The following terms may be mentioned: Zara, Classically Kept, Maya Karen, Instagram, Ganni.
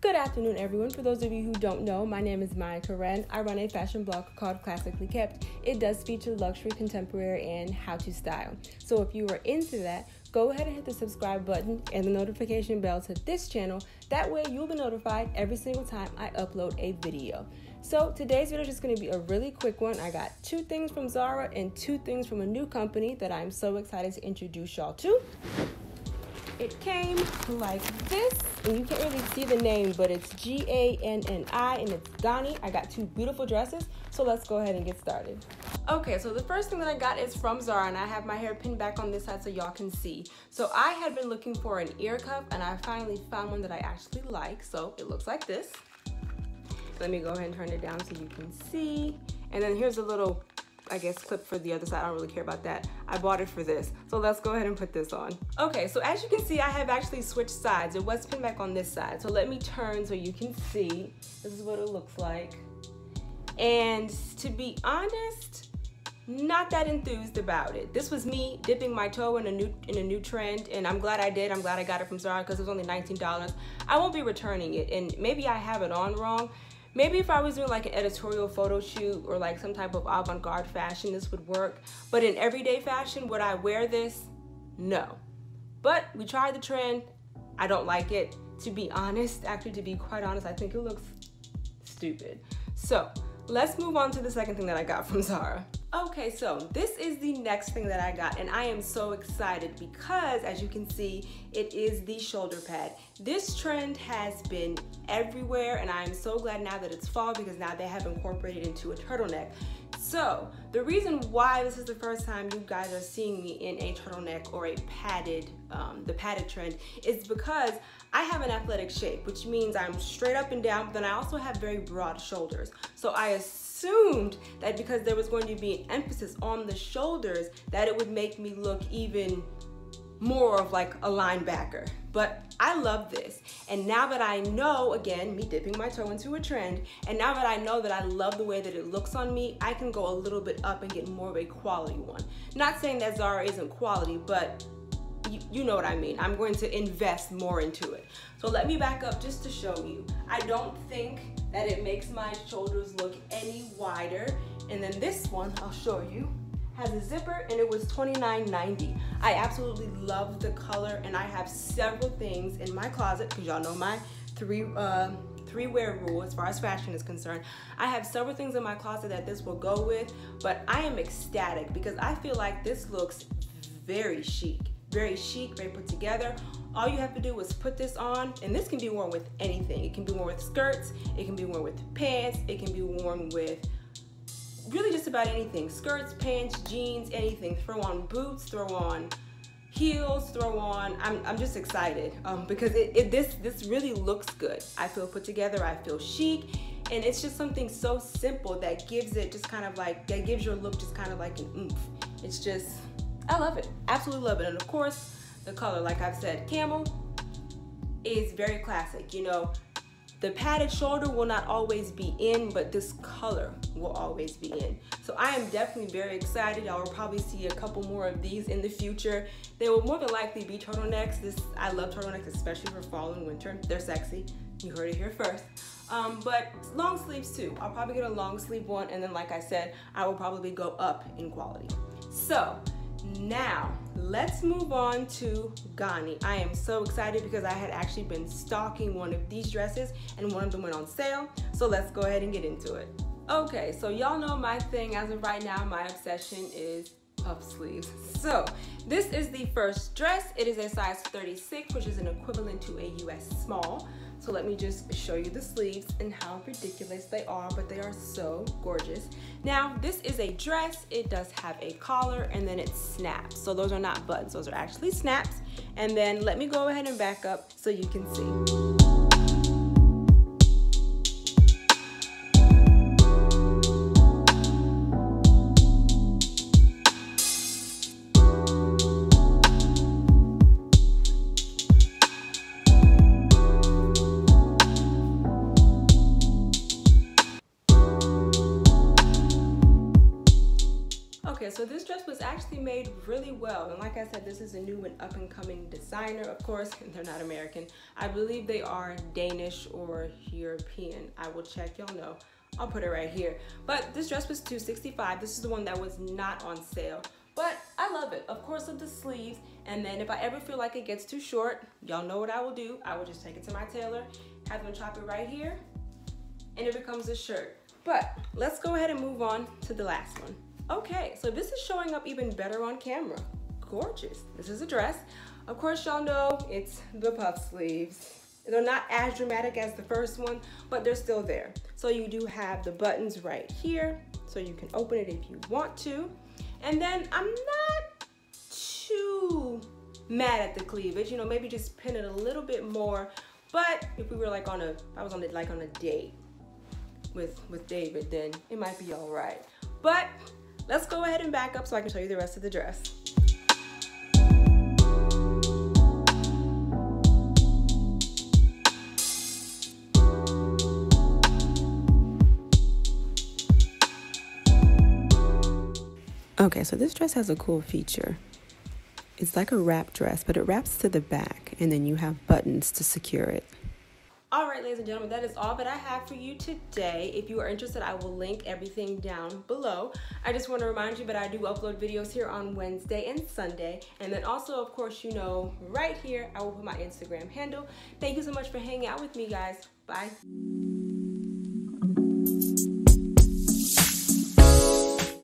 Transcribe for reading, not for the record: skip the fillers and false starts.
Good afternoon, everyone. For those of you who don't know, my name is Maya Karen. I run a fashion blog called Classically Kept. It does feature luxury, contemporary, and how to style. So if you are into that, go ahead and hit the subscribe button and the notification bell to this channel. That way you'll be notified every single time I upload a video. So today's video is just going to be a really quick one. I got two things from Zara and two things from a new company that I'm so excited to introduce y'all to. It came like this, and you can't really see the name, but it's Ganni, and it's Ganni. I got two beautiful dresses, so let's go ahead and get started. Okay, so the first thing that I got is from Zara, and I have my hair pinned back on this side so y'all can see. So I had been looking for an ear cuff, and I finally found one that I actually like, so it looks like this. Let me go ahead and turn it down so you can see. And then here's a little, I guess, clip for the other side. I don't really care about that. I bought it for this. So let's go ahead and put this on. Okay, so as you can see, I have actually switched sides. It was pinned back on this side. So let me turn so you can see. This is what it looks like. And to be honest, not that enthused about it. This was me dipping my toe in a new trend, and I'm glad I did. I'm glad I got it from Zara because it was only $19. I won't be returning it, and maybe I have it on wrong. Maybe if I was doing like an editorial photo shoot or like some type of avant-garde fashion, this would work. But in everyday fashion, would I wear this? No. But we tried the trend. I don't like it. To be honest, actually, to be quite honest, I think it looks stupid. So let's move on to the second thing that I got from Zara. Okay, so this is the next thing that I got, and I am so excited because, as you can see, it is the shoulder pad. This trend has been everywhere, and I am so glad now that it's fall because now they have incorporated into a turtleneck. So the reason why this is the first time you guys are seeing me in a turtleneck or a padded, the padded trend, is because I have an athletic shape, which means I'm straight up and down, but then I also have very broad shoulders. So I assumed that because there was going to be an emphasis on the shoulders, that it would make me look even more of like a linebacker. But I love this. And now that I know, again, me dipping my toe into a trend, and now that I know that I love the way that it looks on me, I can go a little bit up and get more of a quality one. Not saying that Zara isn't quality, but you know what I mean. I'm going to invest more into it. So let me back up just to show you. I don't think that it makes my shoulders look any wider. And then this one, I'll show you, has a zipper, and it was $29.90. I absolutely love the color, and I have several things in my closet because y'all know my three-wear rule as far as fashion is concerned. I have several things in my closet that this will go with, but I am ecstatic because I feel like this looks very chic, very put together. All you have to do is put this on, and this can be worn with anything. It can be worn with skirts, it can be worn with pants, it can be worn with really just about anything. Skirts, pants, jeans, anything. Throw on boots, throw on heels, throw on, I'm just excited because this really looks good. I feel put together, I feel chic, and it's just something so simple that gives it just kind of like, that gives your look just kind of like an oomph. It's just, I love it, absolutely love it. And of course, the color, like I've said, camel is very classic, you know. The padded shoulder will not always be in, but this color will always be in. So I am definitely very excited. I will probably see a couple more of these in the future. They will more than likely be turtlenecks. I love turtlenecks, especially for fall and winter. They're sexy. You heard it here first. But long sleeves too. I'll probably get a long sleeve one, and then like I said, I will probably go up in quality. So now let's move on to Ganni. I am so excited because I had actually been stalking one of these dresses, and one of them went on sale. So let's go ahead and get into it. Okay, so y'all know my thing as of right now, my obsession is puff sleeves. So this is the first dress. It is a size 36, which is an equivalent to a US small. So let me just show you the sleeves and how ridiculous they are, but they are so gorgeous. Now, this is a dress. It does have a collar, and then it snaps. So those are not buttons, those are actually snaps. And then let me go ahead and back up so you can see. So this dress was actually made really well, and like I said, this is a new and up-and-coming designer. Of course, they're not American. I believe they are Danish or European. I will check, y'all know. I'll put it right here. But this dress was $265. This is the one that was not on sale. But I love it, of course, with the sleeves. And then if I ever feel like it gets too short, y'all know what I will do. I will just take it to my tailor, have them chop it right here, and it becomes a shirt. But let's go ahead and move on to the last one. Okay, so this is showing up even better on camera. Gorgeous. This is a dress. Of course, y'all know it's the puff sleeves. They're not as dramatic as the first one, but they're still there. So you do have the buttons right here, so you can open it if you want to. And then I'm not too mad at the cleavage, you know, maybe just pin it a little bit more. But if we were like on a, I was on it like on a date with David, then it might be all right. But let's go ahead and back up so I can show you the rest of the dress. Okay, so this dress has a cool feature. It's like a wrap dress, but it wraps to the back, and then you have buttons to secure it. All right, ladies and gentlemen, that is all that I have for you today. If you are interested, I will link everything down below. I just want to remind you that I do upload videos here on Wednesday and Sunday. And then also, of course, you know, right here, I will put my Instagram handle. Thank you so much for hanging out with me, guys. Bye.